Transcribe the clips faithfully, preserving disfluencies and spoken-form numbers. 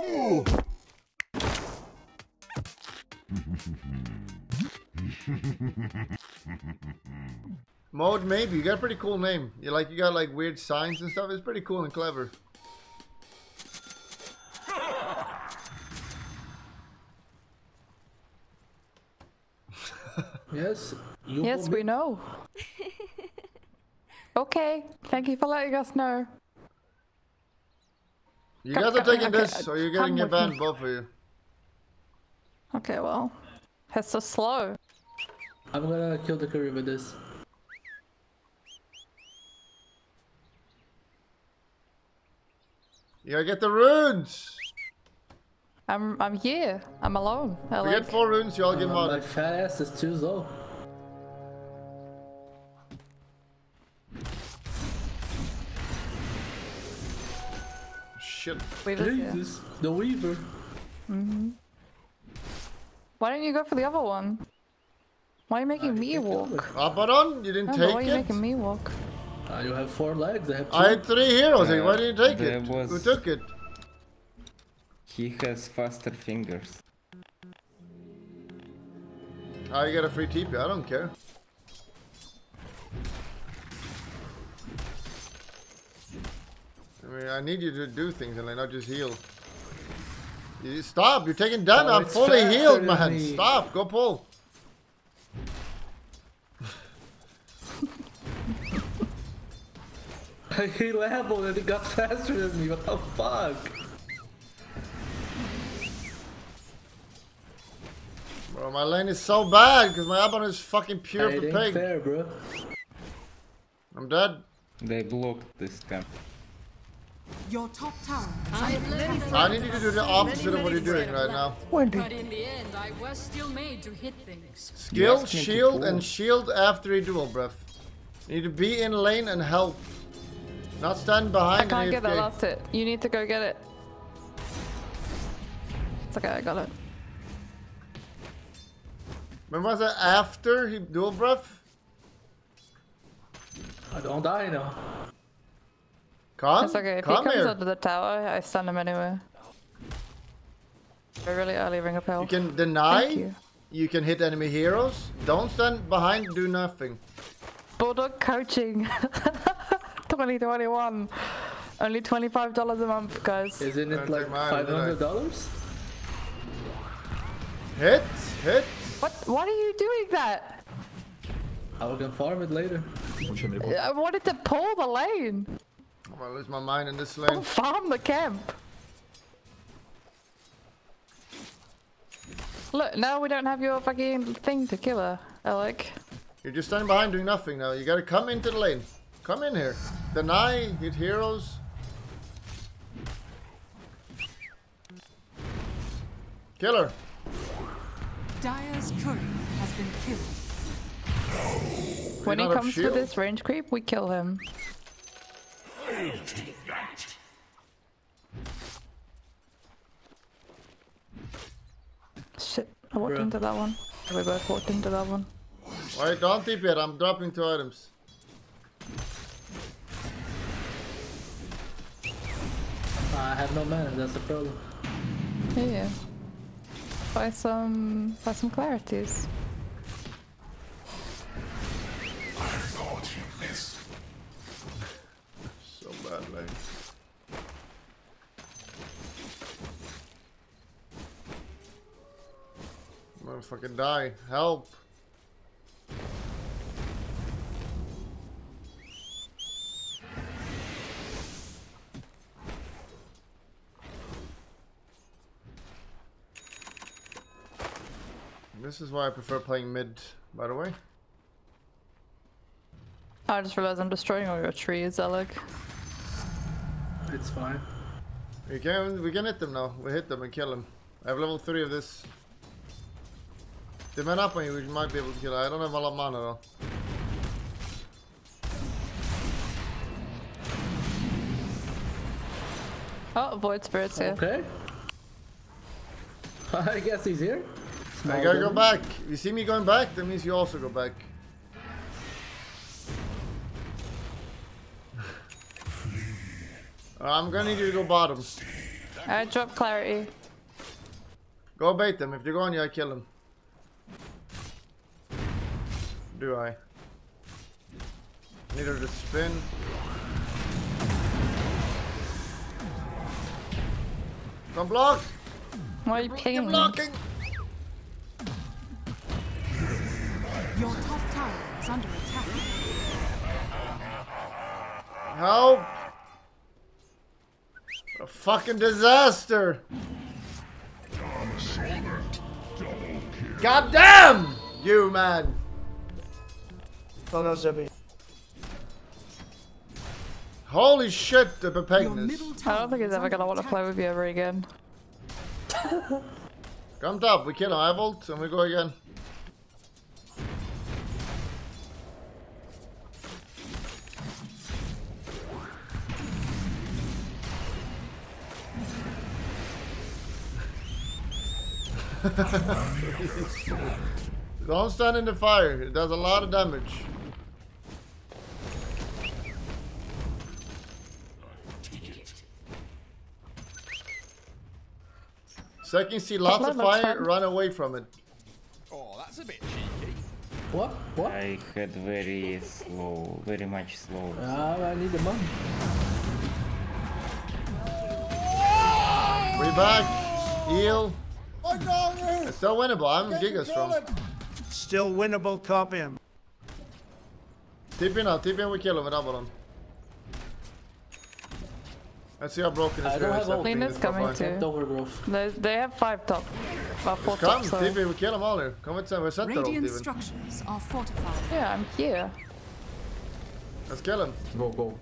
Ooh. Mode Maybe. You got a pretty cool name. You like you got like weird signs and stuff. It's pretty cool and clever. Yes. You yes, we know. Okay. Thank you for letting us know. You come, guys are taking okay, this, or you're getting a van, both of you. Okay, well. It's so slow. I'm gonna kill the courier with this. You gotta get the runes! I'm I'm here. I'm alone. I we like... get four runes, you all get one. Uh, my fat ass is too low. Shit. Weaver's Jesus, here. The Weaver. Mm-hmm. Why don't you go for the other one? Why are you making I me walk? Abaddon, you didn't no, take it? Why are you it? making me walk? Uh, you have four legs, I have two. I had three heroes, uh, why didn't you take it? Was... Who took it? He has faster fingers. Oh, you got a free T P, I don't care. I mean, I need you to do things and like, not just heal. You stop, you're taking damage, oh, I'm fully healed, man. Me. Stop, go pull. He leveled and he got faster than me, what the fuck? Bro, my lane is so bad because my Abaddon is fucking pure hey, it ain't fair, bro. I'm dead. They blocked this camp. Your top tower. I, I need you to do the opposite many, of what you're doing right now. But in the end, I was still made to hit things. Skill, shield, and shield after a dual breath. You need to be in lane and help. Not stand behind. I can't get that last hit. You need to go get it. It's okay, I got it. Remember I said after he dual breath? I don't die now. Come, it's okay, if come he comes here. Under the tower, I stun him anyway. A really early ring of hell. You can deny, you. you can hit enemy heroes. Don't stand behind, do nothing. Bulldog coaching. twenty twenty-one. Only twenty-five dollars a month, guys. Isn't it like five hundred dollars? Hit, hit. What? Why are you doing that? I will farm it later. I wanted to pull the lane. I'm gonna lose my mind in this lane. Don't farm the camp. Look, now we don't have your fucking thing to kill her, Alec. You're just standing behind doing nothing now. You gotta come into the lane. Come in here. Deny, hit heroes. Kill her. Dyer's courier has been killed. When he comes for this range creep, we kill him. Shit, I walked Bro. into that one. We both walked into that one. Alright, don't tip it, I'm dropping two items. I have no mana, that's the problem. Yeah. Buy some buy some clarities. I thought you missed. Like. I'm gonna fucking die. Help. This is why I prefer playing mid, by the way. I just realized I'm destroying all your trees, Alec. It's fine. We can we can hit them now. We hit them and kill them. I have level three of this. They man up on you, we might be able to kill them. I don't have a lot of mana though. Oh, void spirit's here. Okay. I guess he's here. Small I gotta game. go back. If you see me going back, that means you also go back. I'm gonna need you to go bottom. I dropped clarity. Go bait them. If they're going, yeah, I kill them. Do I? Need her to spin. Come block! Why are you pinging? You're blocking! Your top tower is under attack. Help! What a fucking disaster! God damn! You, man! Oh no, Zebby. Holy shit, the preparedness. I don't think he's ever gonna want to play with you ever again. Come top, we kill him. I vault and we go again. Don't stand in the fire, it does a lot of damage. So I can see lots of fire, fun. Run away from it. Oh, that's a bit cheeky. What? What? I had very slow, very much slow. Ah, I need the money. We back. Heal. Oh, no, it's still winnable. I'm giga strong. Still winnable. Copy him. T P now. T P and we kill him with Abaddon. Let's see how broken this guy is. Clean is coming too. They, they have five top. Uh, four top, come, T V, we kill them all here. Come with them, we're set there. Radiant structures are fortified. Yeah, I'm here. Let's kill them. Go, go.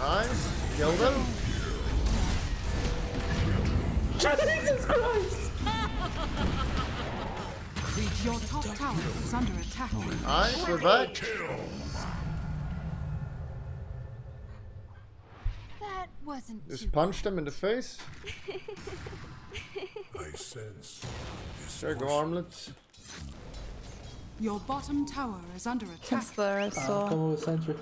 Nice. Kill them. Jesus Christ! Your top tower is under attack. Nice, we're back. That wasn't just punched him in the face. I sense. There go armlets. Your bottom tower is under attack. It's there, I saw. Uh, come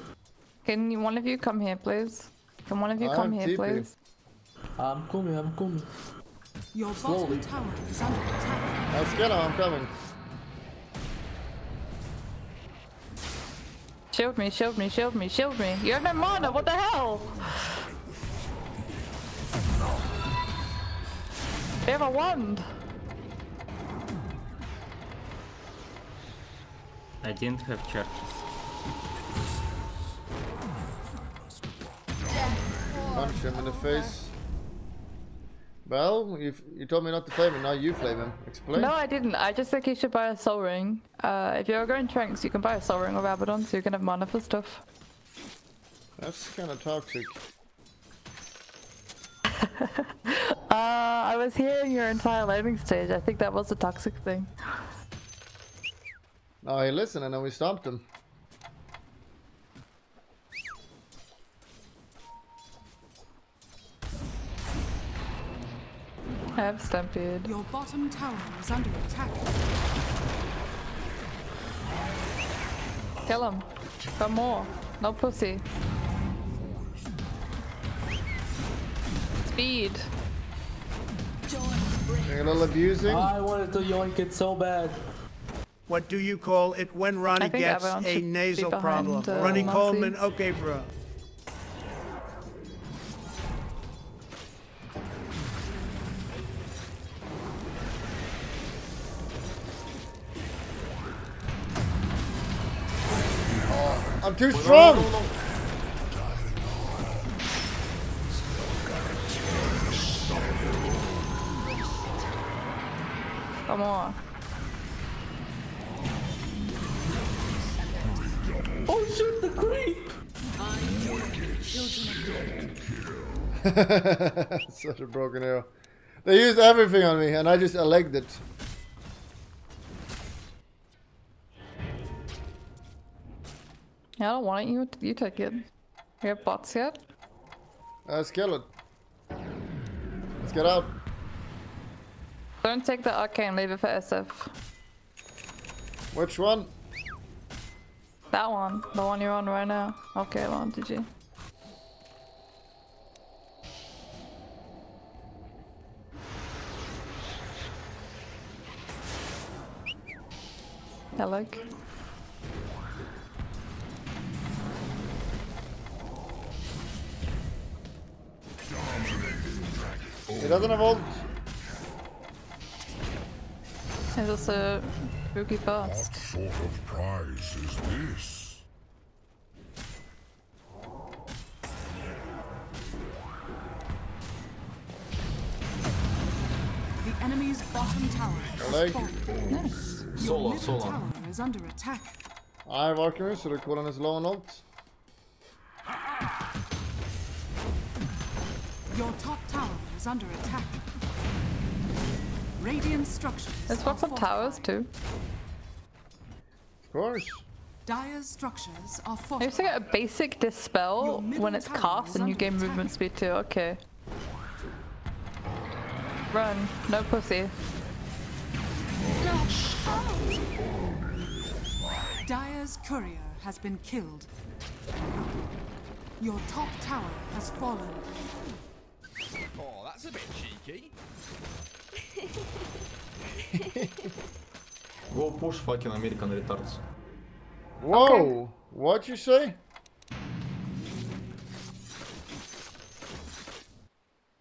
Can you, one of you come here, please? Can one of you come I'm here, T P. Please? I'm coming, I'm coming. Your bottom tower is under attack. Let's get him, I'm coming. Shield me, shield me, shield me, shield me. You have no mana, what the hell? They have a wand. I didn't have charges. Punch him in the face. Well, you you told me not to flame him, now you flame him. Explain. No, I didn't. I just think you should buy a soul ring. Uh, if you're going tranks, you can buy a soul ring of Abaddon, so you can have mana for stuff. That's kind of toxic. uh, I was hearing your entire landing stage. I think that was a toxic thing. Oh, he listened and then we stomped him. I have stampede. Your bottom tower is under attack. Kill him. Some more. No pussy. Speed. You're a little abusing. I wanted to yoink it so bad. What do you call it when Ronnie gets a nasal problem? Uh, Ronnie Marci. Coleman, okay, bro. I'm too strong! No, no, no, no. Come on. Oh shit, the creep! Such a broken arrow. They used everything on me and I just egged it. I don't want it, you, you take it. We have bots yet? Uh, let's kill it. Let's get out. Don't take the arcane, leave it for S F. Which one? That one. The one you're on right now. Okay, well, G G. Hello. He doesn't have ult. He's also rookie fast. What sort of prize is this? The enemy's bottom tower. Nice. Solo, solo. Tower is under attack. I have Archimus, so the Coleman is low on ult. Your top tower is under attack. Radiant structures. Let's work on towers too. Of course. Dyer's structures are fortified. I used to get a basic dispel when it's cast and you gain attack. Movement speed too. Okay. Run, no pussy. Dyer's courier has been killed. Your top tower has fallen. Oh, that's a bit cheeky. Go push fucking American retards. Whoa! Okay. What'd you say?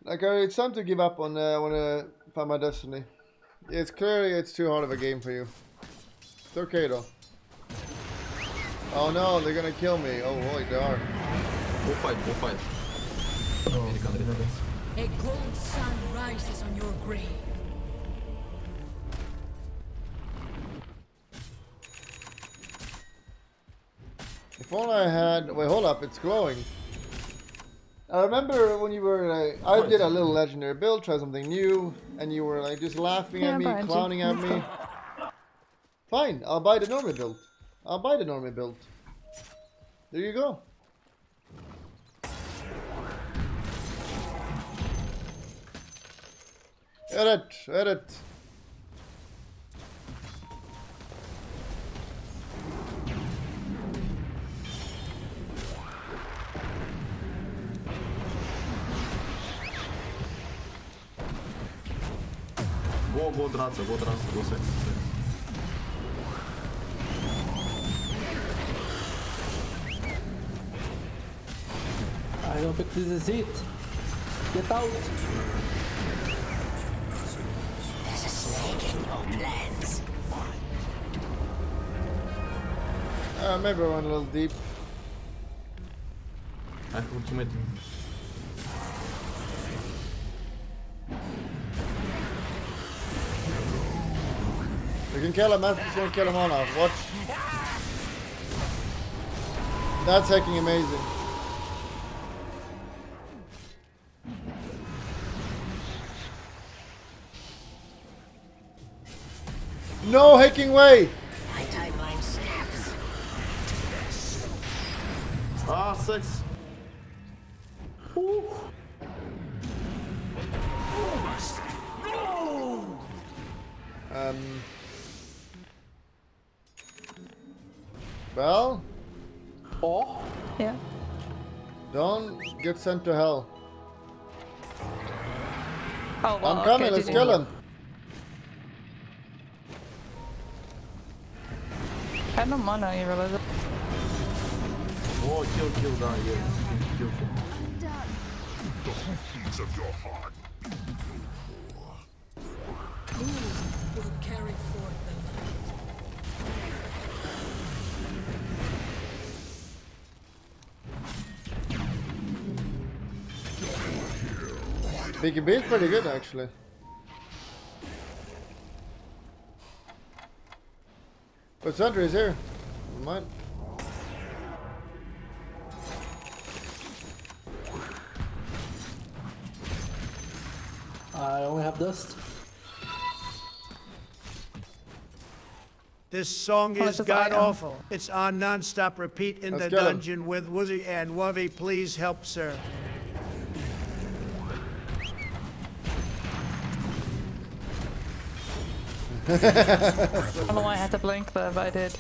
Like, uh, it's time to give up on uh, when I find my destiny. It's clearly it's too hard of a game for you. It's okay though. Oh no, they're gonna kill me. Oh holy, they are. Go fight, go fight. Oh. American retards. A gold sun rises on your grave. If all I had... Wait, hold up, it's glowing. I remember when you were like... I did a little legendary build, try something new, and you were like just laughing yeah, at me, clowning at me. Fine, I'll buy the normal build. I'll buy the normal build. There you go. Edit, edit. Go, go, drаться, go, drаться, go, sex, sex. I don't think this is it. Get out. Uh, maybe I went a little deep. I ultimate. You can kill him, that's gonna kill him all now. Watch. That's hecking amazing. No hacking way! My timeline snaps. Ah, six. Ooh. No! Um. Well. Oh. Yeah. Don't get sent to hell. Oh, well, I'm coming. Okay, let's kill him. I don't mind how you realize it. Oh, kill, kill, die, yeah. Kill, kill, kill. I'm done. The heartbeats of your heart. Who will carry forth the light? Biggie B is pretty good, actually. But Sentry is here. Never mind. I only have dust. This song is god awful. It's on non-stop repeat in the dungeon with Woozy and Wavy. Please help, sir. I don't know why I had to blink there, but I did.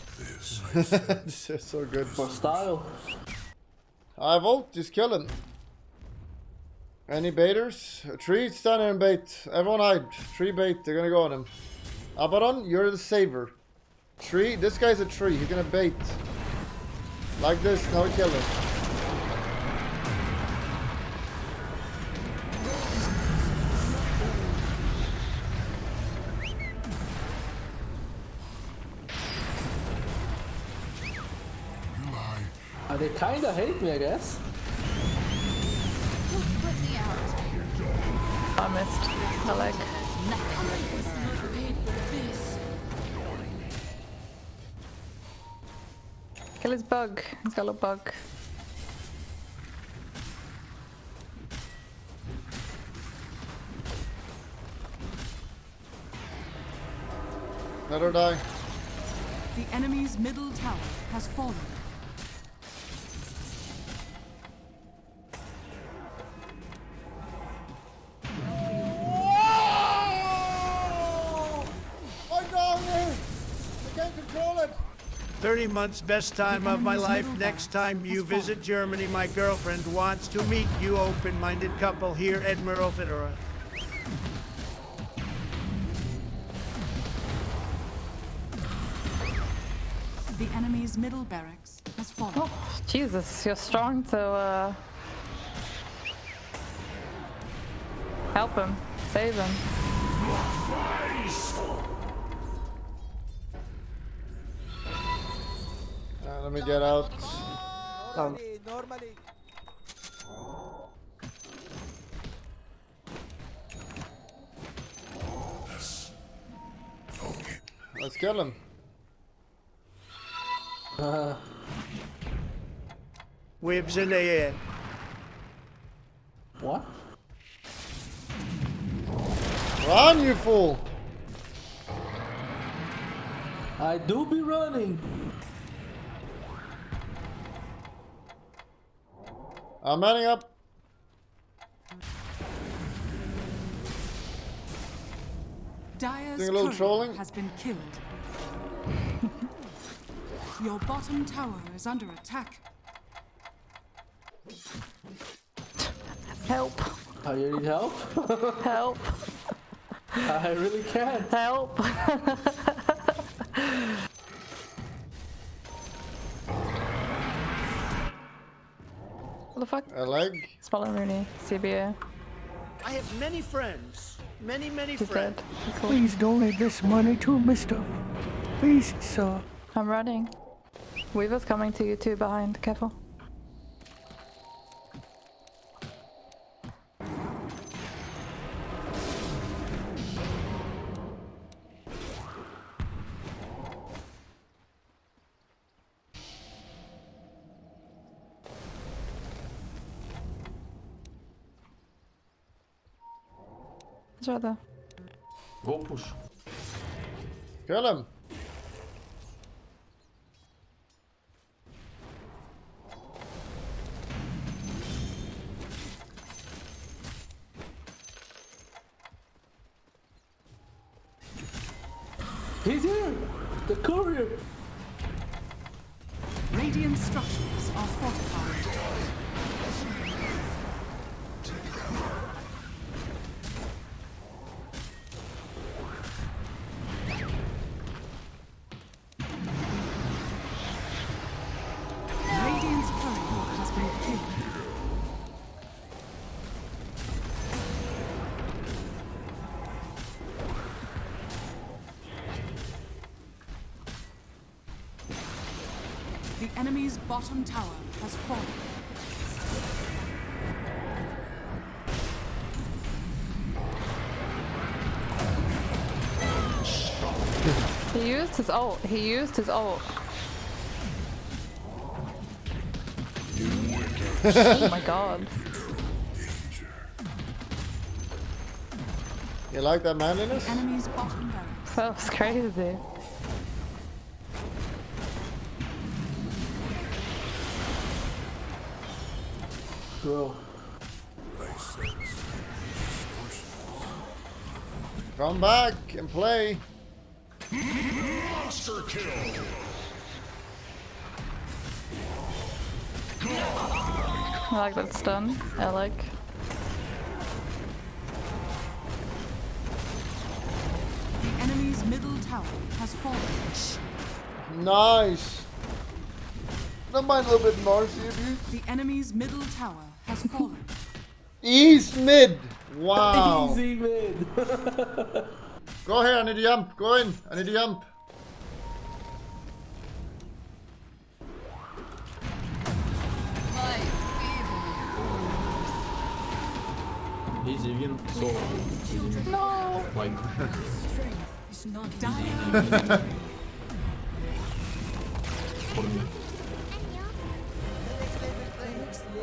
This is so good. For style. I vault, just kill him. Any baiters? Tree, stand there and bait. Everyone hide. Tree bait, they're gonna go on him. Abaddon, you're the saver. Tree, this guy's a tree, he's gonna bait. Like this, now we kill him. Oh, they kinda hate me, I guess. I missed. I like. Kill his bug. He's got a little bug. Let her die. The enemy's middle tower has fallen. thirty months, best time of my life. Next time you visit Germany, my girlfriend wants to meet you, open-minded couple here, Admiral Fitterer. The enemy's middle barracks has fallen. Oh, Jesus, you're strong to uh, help him, save him. Let me get out. Normally, normally. Let's kill him. Uh, Whips in the air. What? Run, you fool! I do be running. I'm manning up. Dyer's doing a little trolling. Has been killed. Your bottom tower is under attack. Help. Oh, you need help? Help. I really can't. Help. What the fuck? A leg? Smaller Rooney, C B A. I have many friends. Many, many friends. Cool. Please donate this money to Mister Please, sir. I'm running. Weaver's coming to you too behind. Careful. Other. Go push. Kill him. He's here. The courier. Radiant structures are fortified. The enemy's bottom tower has fallen. He used his ult. He used his ult. Oh my god. You like that manliness? The enemy's bottom tower. That was crazy. Come back and play. Monster kill! I like that stun, I like. The enemy's middle tower has fallen. Nice! Don't mind a little bit Marci of you. The enemy's middle tower has fallen. East mid! Wow! Easy mid! Go here, I need a jump. Go in, I need a jump. He's even so. No! Like. It's not dying.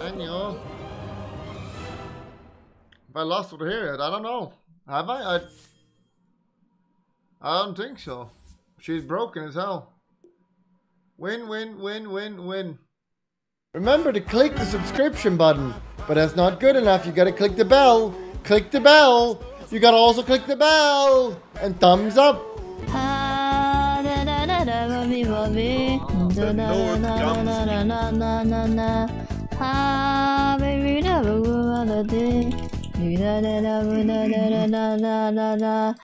I know. If I lost over here yet, I don't know. Have I? I I don't think so. She's broken as hell. Win, win, win, win, win. Remember to click the subscription button. But that's not good enough. You gotta click the bell. Click the bell. You gotta also click the bell. And thumbs up. Ah, baby, never go another day.